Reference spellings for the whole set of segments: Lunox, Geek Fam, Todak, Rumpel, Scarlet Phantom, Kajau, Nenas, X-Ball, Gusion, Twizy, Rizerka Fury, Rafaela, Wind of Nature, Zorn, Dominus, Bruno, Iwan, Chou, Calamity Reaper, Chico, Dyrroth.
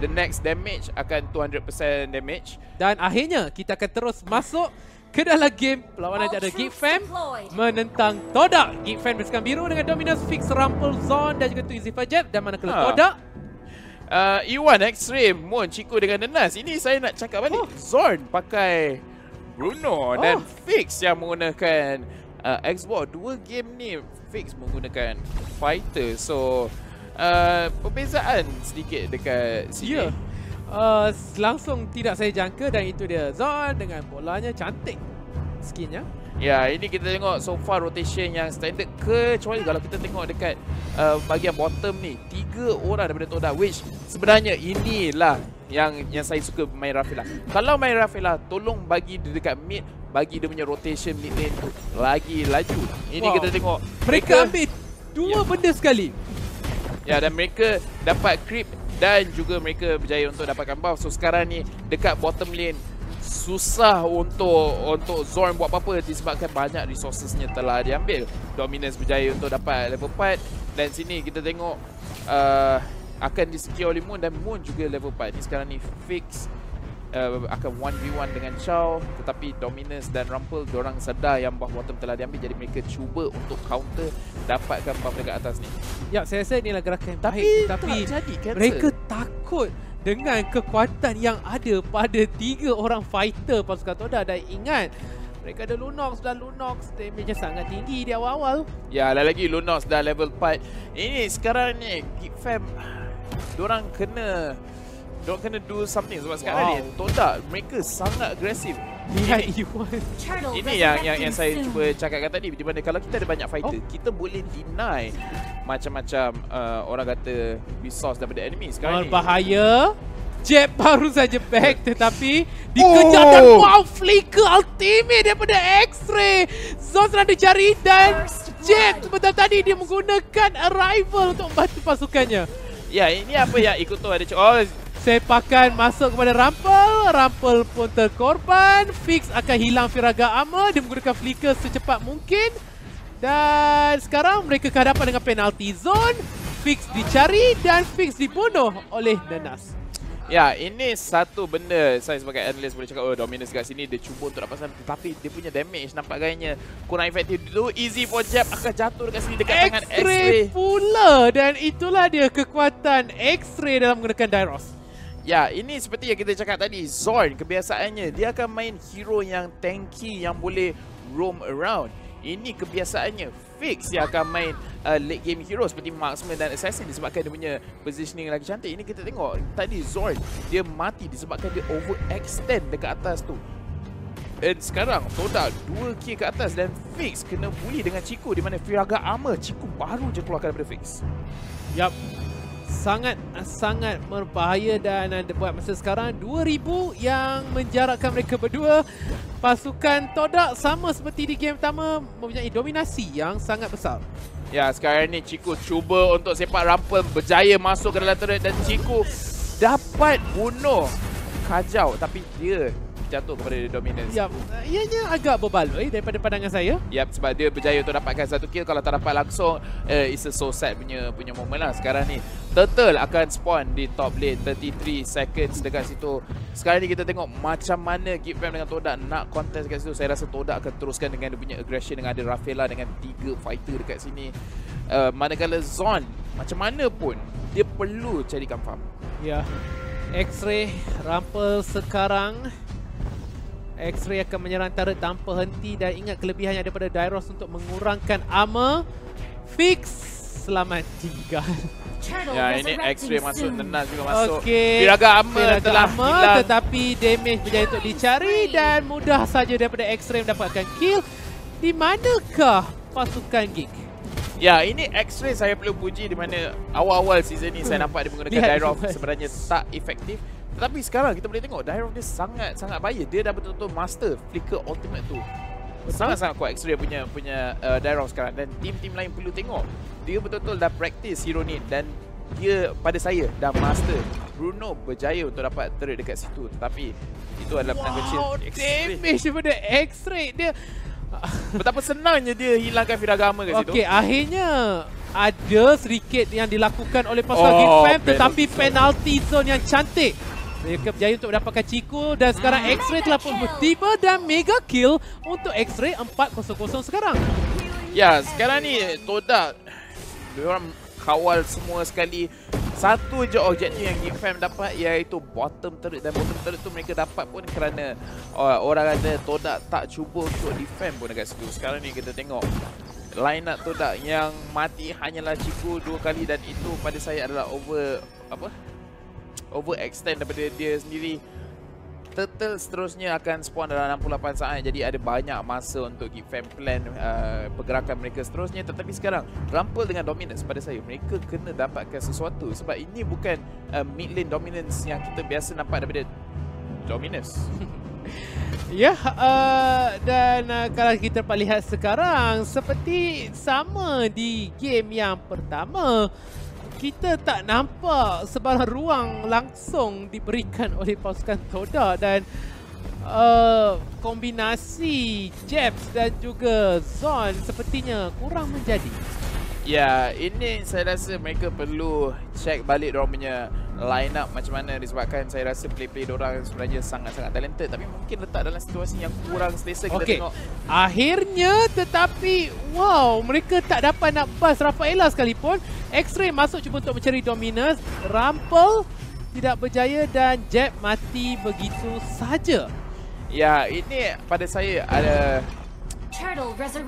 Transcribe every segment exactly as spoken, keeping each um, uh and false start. the next damage akan two hundred percent damage. Dan akhirnya kita akan terus masuk ke dalam game perlawanan antara Geek Fam menentang Todak. Geek Fam bersekan biru dengan Dominus, Fix, Rumpel, Zorn dan juga Twizy Fajab. Dan mana kena ha. Todak? Uh, Iwan, Extreme, Moon, Chico dengan Nenas. Ini saya nak cakap balik. Oh. Zorn pakai Bruno oh. dan Fix yang menggunakan uh, X-Ball. Dua game ni Fix menggunakan Fighter. So, uh, perbezaan sedikit dekat sini. Yeah. Uh, langsung tidak saya jangka dan itu dia Zorn dengan bolanya cantik skinnya. Ya, yeah, ini kita tengok so far rotation yang standard, kecuali kalau kita tengok dekat uh, bahagian bottom ni, tiga orang daripada Todak, which sebenarnya inilah yang yang saya suka main Rafaela. Kalau main Rafaela, tolong bagi dia dekat mid, bagi dia punya rotation mid lane tu lagi laju. Ini wow. kita tengok mereka, mereka ambil dua yeah. benda sekali. Ya, yeah, dan mereka dapat creep dan juga mereka berjaya untuk dapatkan buff. So sekarang ni dekat bottom lane susah untuk untuk Zorn buat apa-apa disebabkan banyak resourcesnya telah diambil. Dominus berjaya untuk dapat level empat dan sini kita tengok uh, akan disecure oleh Moon dan Moon juga level empat. Jadi sekarang ni Fix uh, akan one v one dengan Chou, tetapi Dominus dan Rumpel diorang sedar yang buff bottom telah diambil, jadi mereka cuba untuk counter dapatkan buff dekat atas ni. Ya, saya rasa inilah gerakan yang baik, tapi mereka takut dengan kekuatan yang ada pada tiga orang fighter pasukan Todak. Dan ingat, mereka ada Lunox dan Lunox damage-nya sangat tinggi di awal-awal. Ya, lagi Lunox dah level empat. Ini sekarang ni Geek Fam diorang kena diorang kena do something sebab wow. sekarang ni Todak mereka sangat agresif. Ya, Iwan. Ini yang yang, yang saya cuba cakapkan tadi, di mana kalau kita ada banyak fighter, oh. kita boleh deny macam-macam uh, orang kata resource daripada enemy. Sekarang ni bahaya. Jab baru saja back tetapi dikejar oh. dan wow, flicker ultimate daripada X-Ray. Zorn ada jari dan Jab sebentar tadi dia menggunakan Arrival untuk membantu pasukannya. Ya, ini apa yang ikut tu ada oh. sepakan masuk kepada Rumpel. Rumpel pun terkorban. Fix akan hilang Firaga Armor. Dia menggunakan flicker secepat mungkin. Dan sekarang mereka kehadapan dengan penalty zone. Fix dicari dan Fix dibunuh oleh Nenas. Ya, ini satu benda saya sebagai analis boleh cakap, oh, Dominus kat sini dia cuba untuk dapat sana, tetapi dia punya damage nampak gayanya kurang efektif. Too easy for jab akan jatuh dekat sini dekat X-ray tangan X-Ray pula. Dan itulah dia kekuatan X-Ray dalam menggunakan Dyrroth. Ya, ini seperti yang kita cakap tadi, Zorn kebiasaannya dia akan main hero yang tanky yang boleh roam around. Ini kebiasaannya. Fix yang akan main uh, late game hero seperti Marksman dan Assassin disebabkan dia punya positioning lagi cantik. Ini kita tengok tadi Zorn dia mati disebabkan dia overextend dekat atas tu. Dan sekarang Todak two K ke atas dan Fix kena bully dengan Chico, di mana Firaga Armor Chico baru je keluarkan daripada Fix. Yap, sangat-sangat berbahaya dan ada buat masa sekarang two thousand yang menjarakkan mereka berdua. Pasukan Todak sama seperti di game pertama mempunyai dominasi yang sangat besar. Ya, sekarang ni Chico cuba untuk sepak Rumpel, berjaya masuk ke dalam turret dan Chico dapat bunuh Kajau, tapi dia jatuh kepada Dominus. Yap, ianya agak berbaloi daripada pandangan saya. Yap, sebab dia berjaya untuk dapatkan satu kill. Kalau tak dapat langsung, uh, it's a so sad punya punya moment lah. Sekarang ni Turtle akan spawn di top lane, thirty-three seconds dekat situ. Sekarang ni kita tengok macam mana Geek Fam dengan Todak nak contest dekat situ. Saya rasa Todak akan teruskan dengan dia punya aggression, dengan ada Rafaela dengan tiga fighter dekat sini. uh, Manakala Zorn macam mana pun dia perlu carikan farm. Ya, yeah. X-Ray, Rumpel sekarang X-Ray akan menyerang turret tanpa henti. Dan ingat kelebihan yang ada pada Dyrroth untuk mengurangkan armor. Fix selamat tinggal. Ya, ini X-Ray masuk, Nenas juga masuk. Okay. Firaga Armor telah hilang, tetapi damage berjaya untuk dicari dan mudah saja daripada X-Ray mendapatkan kill. Di manakah pasukan Geek? Ya, ini X-Ray saya perlu puji, di mana awal-awal season ni saya nampak dia menggunakan Dyrroth sebenarnya tak efektif. Tetapi sekarang kita boleh tengok Dyrroth dia sangat-sangat bahaya. Dia dah betul-betul master flicker ultimate tu. Sangat-sangat kuat X-Ray punya punya uh, Dyrroth sekarang. Dan tim-tim lain perlu tengok, dia betul-betul dah practice hero ni. Dan dia pada saya dah master. Bruno berjaya untuk dapat turret dekat situ, tetapi itu adalah wow, penangga kecil damage daripada X-Ray. Dia betapa senangnya dia hilangkan Firaga Armor kat okay, situ. Okey, akhirnya ada sedikit yang dilakukan oleh pasukan oh, Geek Fam, tetapi penalty zone yang cantik. Mereka berjaya untuk mendapatkan Chico dan sekarang X-Ray telah pun tiba dan mega kill untuk X-Ray empat kosong kosong sekarang. Ya, sekarang ni Todak diorang kawal semua sekali. Satu je objektif yang Geek Fam dapat iaitu bottom turret, dan bottom turret tu mereka dapat pun kerana uh, orang kata Todak tak cuba untuk defend pun dekat situ. Sekarang ni kita tengok line up Todak yang mati hanyalah Chico dua kali, dan itu pada saya adalah over apa? Overextend daripada dia sendiri. Turtle seterusnya akan spawn dalam enam puluh lapan saat, jadi ada banyak masa untuk Geek Fam plan uh, pergerakan mereka seterusnya. Tetapi sekarang Rumpel dengan Dominus, pada saya mereka kena dapatkan sesuatu, sebab ini bukan uh, mid lane dominance yang kita biasa nampak daripada Dominus. Ya, yeah, uh, dan uh, kalau kita dapat lihat sekarang seperti sama di game yang pertama, kita tak nampak sebarang ruang langsung diberikan oleh pasukan Todak, dan uh, kombinasi Jabs dan juga Zorn sepertinya kurang menjadi. Ya, ini saya rasa mereka perlu check balik diorang punya line up macam mana, disebabkan saya rasa play-play diorang sebenarnya sangat-sangat talented, tapi mungkin letak dalam situasi yang kurang selesa. Kita okay. tengok akhirnya, tetapi wow, mereka tak dapat nak bust Rafaela sekalipun. X-Ray masuk cuba untuk mencari Dominus, Rumpel tidak berjaya dan Jab mati begitu saja. Ya, ini pada saya ada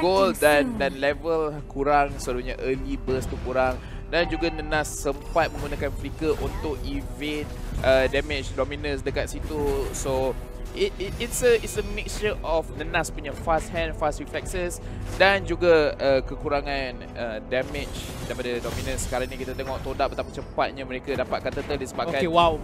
goal dan dan level kurang, selalunya early burst tu kurang, dan juga Nenas sempat menggunakan flicker untuk evade uh, damage Dominus dekat situ. So it, it it's a it's a mixture of Nenas punya fast hand, fast reflexes dan juga uh, kekurangan uh, damage daripada Dominus. Sekarang ni kita tengok Todak betapa cepatnya mereka dapatkan turtle disebabkan okay, wow.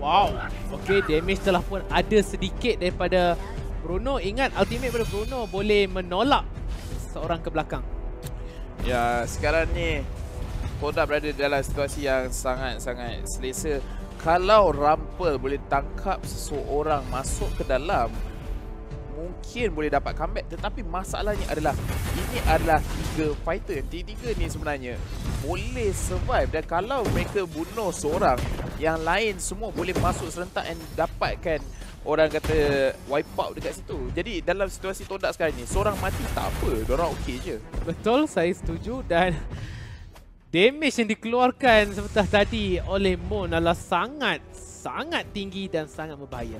Wow. Okey, damage telah pun ada sedikit daripada Bruno. Ingat ultimate pada Bruno boleh menolak seorang ke belakang. Ya, sekarang ni Todak berada dalam situasi yang sangat-sangat selesa. Kalau Rumpel boleh tangkap seseorang masuk ke dalam, mungkin boleh dapat comeback. Tetapi masalahnya adalah ini adalah tiga fighter, yang tiga-tiga ni sebenarnya boleh survive, dan kalau mereka bunuh seorang, yang lain semua boleh masuk serentak dan dapatkan orang kata wipe out dekat situ. Jadi dalam situasi Todak sekarang ni, seorang mati tak apa, diorang okey je. Betul, saya setuju. Dan damage yang dikeluarkan sebentar tadi oleh Moon adalah sangat sangat tinggi dan sangat berbahaya.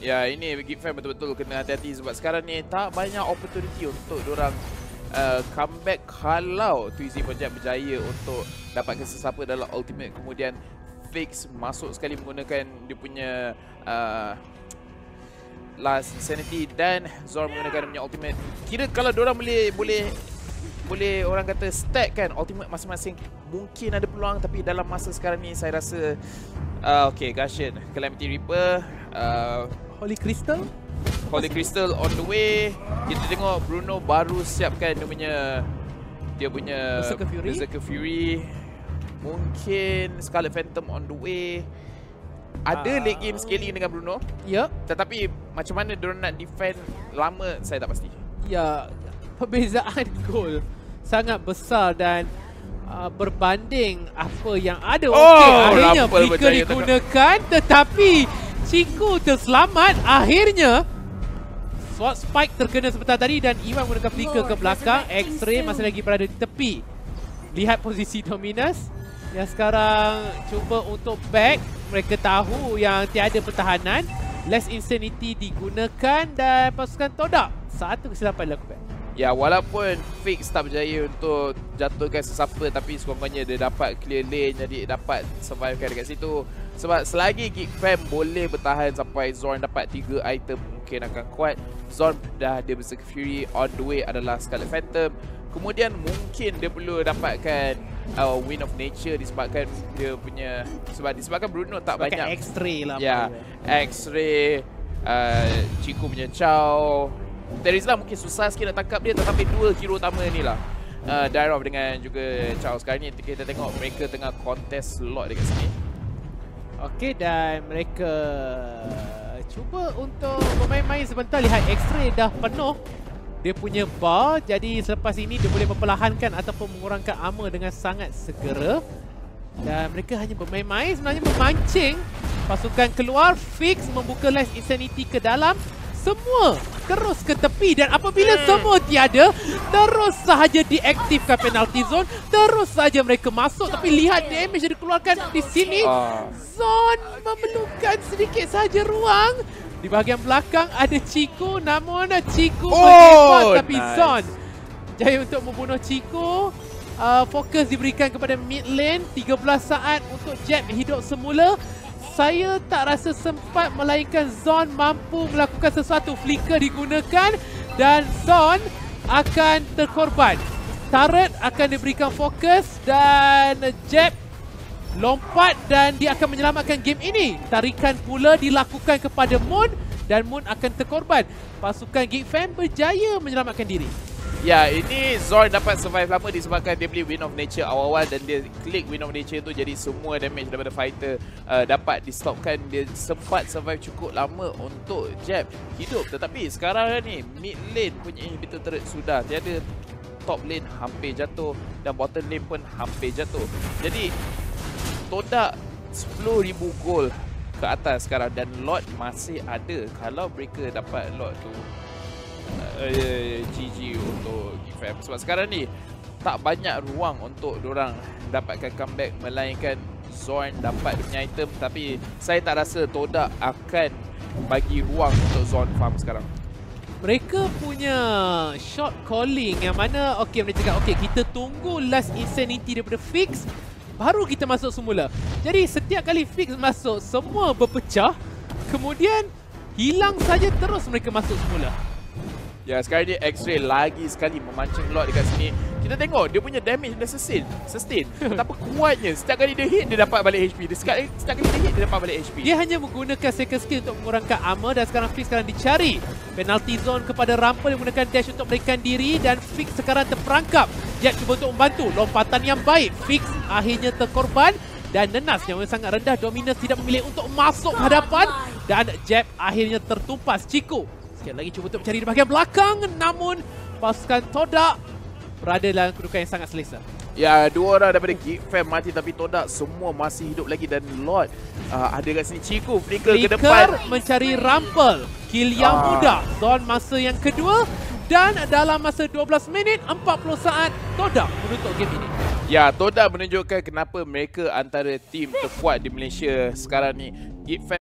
Ya, ini Geek Fam betul-betul kena hati-hati, sebab sekarang ni tak banyak opportunity untuk diorang Uh, comeback. Kalau Twizy Project berjaya untuk dapatkan sesiapa dalam ultimate, kemudian Fix masuk sekali menggunakan dia punya uh, last sanity, dan Zorn menggunakan dia punya ultimate. Kira kalau diorang boleh boleh boleh orang kata stack kan ultimate masing-masing, mungkin ada peluang. Tapi dalam masa sekarang ni saya rasa uh, okay, Gusion, Calamity Reaper, uh, Holy Crystal Holy Crystal on the way. Kita tengok Bruno baru siapkan dia punya dia punya Rizerka Fury. Mungkin Scarlet Phantom on the way. Ada uh, late game scaling dengan Bruno. Ya. Yep. Tetapi macam mana diorang nak defend lama, saya tak pasti. Ya, perbezaan gol sangat besar dan uh, berbanding apa yang ada. Oh, okay, akhirnya flicker digunakan tengok. Tetapi Chico terselamat akhirnya. Sword Spike terkena sebentar tadi dan Iwan menggunakan flicker ke belakang. X-Ray masih lagi berada di tepi. Lihat posisi Dominus yang sekarang cuba untuk back. Mereka tahu yang tiada pertahanan. Less Insanity digunakan dan pasukan Todak satu kesilapan dilakukan. Ya, walaupun Fix tak berjaya untuk jatuhkan sesiapa, tapi sekurang-kurangnya dia dapat clear lane, jadi dapat survivekan dekat situ. Sebab selagi Geek Fam boleh bertahan sampai Zorn dapat tiga item, mungkin akan kuat. Zorn dah ada Berserker Fury, on the way adalah Scarlet Phantom. Kemudian mungkin dia perlu dapatkan uh, Wind of Nature disebabkan dia punya sebab disebabkan Bruno tak sebabkan banyak X-Ray lah. Ya, X-Ray, uh, Chico punya Chou, Terizlah mungkin susah sikit nak tangkap dia, tetapi dua hero utama ni lah uh, Dyrroth dengan juga Chou. Sekarang ni kita tengok mereka tengah contest slot dekat sini. Okey, dan mereka cuba untuk bermain-main sebentar. Lihat X-Ray dah penuh dia punya bar. Jadi selepas ini dia boleh memperlahankan ataupun mengurangkan armor dengan sangat segera. Dan mereka hanya bermain-main, sebenarnya memancing pasukan keluar. Fix membuka lens insanity ke dalam. Semua terus ke tepi, dan apabila hmm. semua tiada, terus sahaja diaktifkan penalty zone. Terus sahaja mereka masuk, tapi lihat damage yang dikeluarkan di sini. Uh. Zone memerlukan sedikit sahaja ruang. Di bahagian belakang ada Chico, namun Chico oh, mengepas, tapi nice. Zone jaya untuk membunuh Chico. Uh, fokus diberikan kepada mid lane. tiga belas saat untuk jab hidup semula. Saya tak rasa sempat melainkan Zorn mampu melakukan sesuatu. Flicker digunakan dan Zorn akan terkorban. Turret akan diberikan fokus dan jab lompat dan dia akan menyelamatkan game ini. Tarikan pula dilakukan kepada Moon dan Moon akan terkorban. Pasukan Geek Fam berjaya menyelamatkan diri. Ya, ini Zorn dapat survive lama disebabkan dia beli Wind of Nature awal-awal dan dia klik Wind of Nature tu, jadi semua damage daripada fighter uh, dapat di-stopkan. Dia sempat survive cukup lama untuk jab hidup. Tetapi sekarang ni mid lane punya inhibitor turret sudah tiada, top lane hampir jatuh dan bottom lane pun hampir jatuh. Jadi Todak sepuluh ribu gol ke atas sekarang dan lot masih ada. Kalau mereka dapat lot tu, Uh, yeah, yeah, G G untuk Geek Fam. Sebab sekarang ni tak banyak ruang untuk diorang dapatkan comeback, melainkan Zorn dapat punya item. Tapi saya tak rasa Todak akan bagi ruang untuk Zorn farm sekarang. Mereka punya shot calling yang mana okay, mereka cakap okay, kita tunggu last insanity daripada Fix, baru kita masuk semula. Jadi setiap kali Fix masuk, semua berpecah, kemudian hilang saja, terus mereka masuk semula. Ya, sekarang ni X-Ray lagi sekali memancing lot dekat sini. Kita tengok dia punya damage dah sustain. Sustain. Betapa kuatnya. Setiap kali dia hit, dia dapat balik H P. Dia setiap, setiap kali dia hit, dia dapat balik H P. Dia hanya menggunakan second skill untuk mengurangkan armor. Dan sekarang Fix sekarang dicari. Penalty zone kepada Rumpel. Dia menggunakan dash untuk berikan diri. Dan Fix sekarang terperangkap. Jad cuba untuk membantu. Lompatan yang baik. Fix akhirnya terkorban. Dan Nenas yang sangat rendah. Dominus tidak memilih untuk masuk hadapan. Dan jab akhirnya tertumpas. Chico sekali lagi cuba untuk mencari di bahagian belakang, namun pasukan Todak berada dalam kedudukan yang sangat selesa. Ya, dua orang daripada Geek Fam mati, tapi Todak semua masih hidup lagi dan Lord uh, ada kat sini. Chico flicker, flicker ke depan mencari Rumpel. Kill yang ah. mudah. Zone masa yang kedua dan dalam masa dua belas minit empat puluh saat Todak menutup game ini. Ya, Todak menunjukkan kenapa mereka antara tim terkuat di Malaysia sekarang ni. Geek Fam